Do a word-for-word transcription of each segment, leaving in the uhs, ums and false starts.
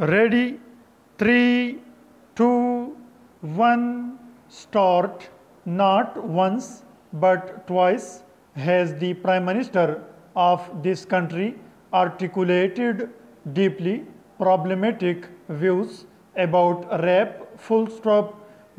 Ready, three two one, start. Not once but twice has the Prime Minister of this country articulated deeply problematic views about rape, full stop.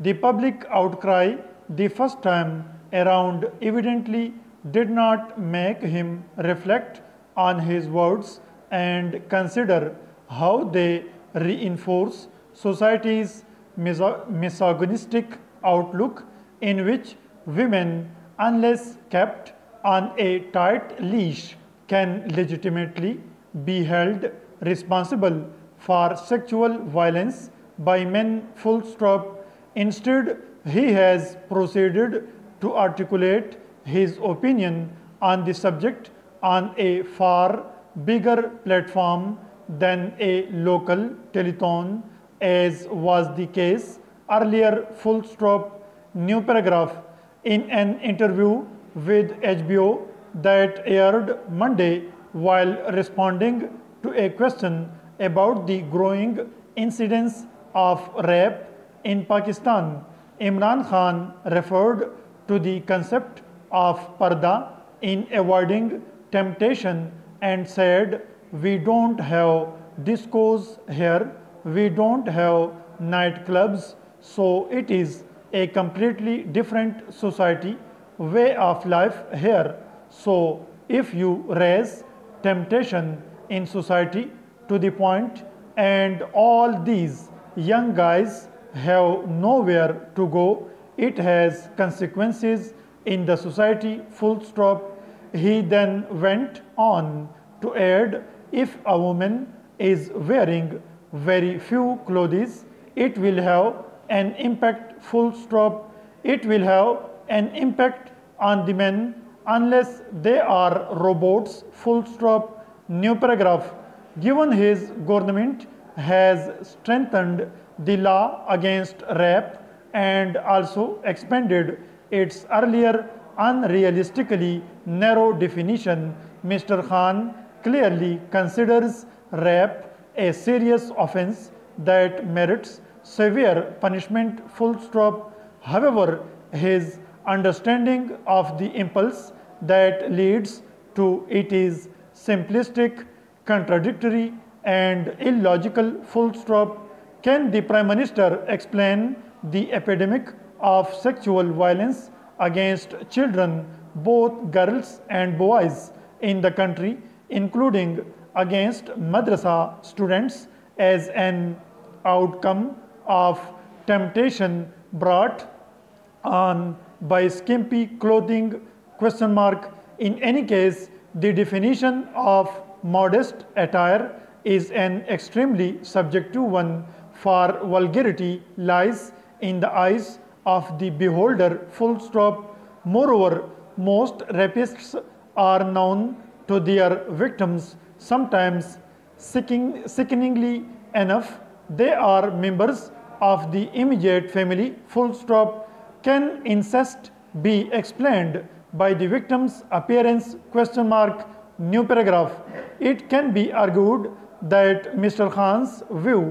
The public outcry the first time around evidently did not make him reflect on his words and consider how they reinforce society's misogynistic outlook in which women, unless kept on a tight leash, can legitimately be held responsible for sexual violence by men, full stop. Instead, he has proceeded to articulate his opinion on the subject on a far bigger platform than a local telethon, as was the case earlier, full stop. New paragraph. In an interview with H B O that aired Monday, while responding to a question about the growing incidence of rape in Pakistan, Imran Khan referred to the concept of parda in avoiding temptation and said, "We don't have discourse here, we don't have nightclubs, so it is a completely different society, way of life here. So if you raise temptation in society to the point and all these young guys have nowhere to go, it has consequences in the society, full stop." He then went on to add, if a woman is wearing very few clothes, it will have an impact, full stop. It will have an impact on the men unless they are robots, full stop. New paragraph. Given his government has strengthened the law against rape and also expanded its earlier unrealistically narrow definition, Mister Khan clearly considers rape a serious offense that merits severe punishment, full stop. However, his understanding of the impulse that leads to it is simplistic, contradictory and illogical, full stop. Can the Prime Minister explain the epidemic of sexual violence against children, both girls and boys, in the country, including against madrasa students, as an outcome of temptation brought on by skimpy clothing, question mark. In any case, the definition of modest attire is an extremely subjective one, for vulgarity lies in the eyes of the beholder, full stop. Moreover, most rapists are known to their victims, sometimes sickening, sickeningly enough, they are members of the immediate family, full stop. Can incest be explained by the victim's appearance, question mark. New paragraph. It can be argued that Mister Khan's view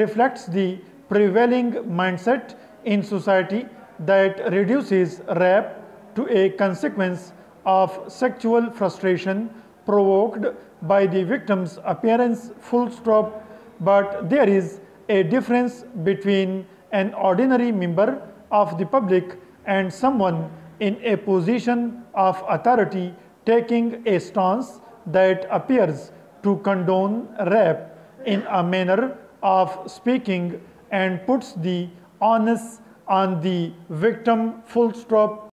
reflects the prevailing mindset in society that reduces rape to a consequence of sexual frustration provoked by the victim's appearance, full stop. But there is a difference between an ordinary member of the public and someone in a position of authority taking a stance that appears to condone rape in a manner of speaking and puts the onus on the victim, full stop.